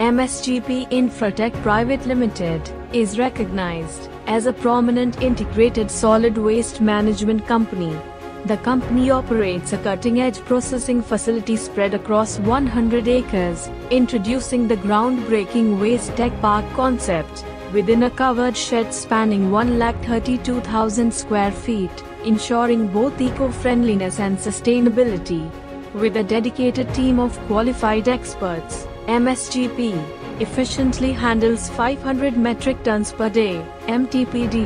MSGP Infra Tech Private Limited is recognized as a prominent integrated solid waste management company. The company operates a cutting-edge processing facility spread across 100 acres, introducing the groundbreaking Waste Tech Park concept, within a covered shed spanning 132,000 square feet, ensuring both eco-friendliness and sustainability. With a dedicated team of qualified experts, MSGP efficiently handles 500 metric tons per day (MTPD)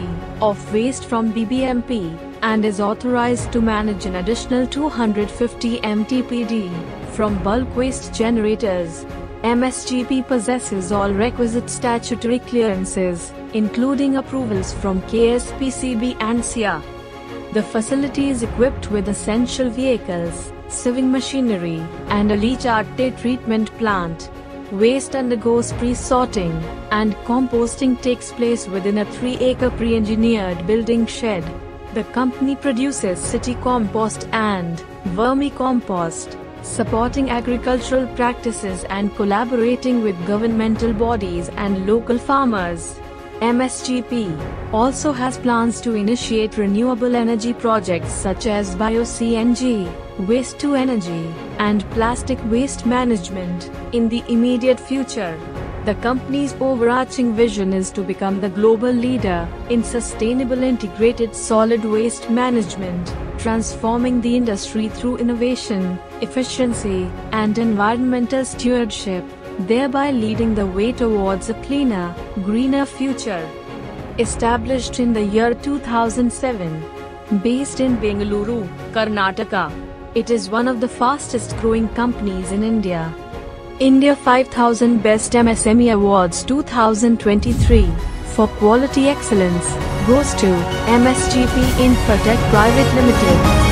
of waste from BBMP and is authorized to manage an additional 250 MTPD from bulk waste generators. MSGP possesses all requisite statutory clearances, including approvals from KSPCB and SEIAA. The facility is equipped with essential vehicles, sieving machinery, and a leach atte treatment plant. Waste undergoes pre-sorting, and composting takes place within a 3-acre pre-engineered building shed. The company produces city compost and Vermi Compost, supporting agricultural practices and collaborating with governmental bodies and local farmers. MSGP also has plans to initiate renewable energy projects such as Bio-CNG, Waste to Energy, and plastic waste management in the immediate future. The company's overarching vision is to become the global leader in sustainable integrated solid waste management, transforming the industry through innovation, efficiency, and environmental stewardship, thereby leading the way towards a cleaner, greener future. Established in the year 2007, based in Bengaluru, Karnataka, it is one of the fastest growing companies in India. India 5000 Best MSME Awards 2023 for quality excellence goes to MSGP Infra Tech Private Limited.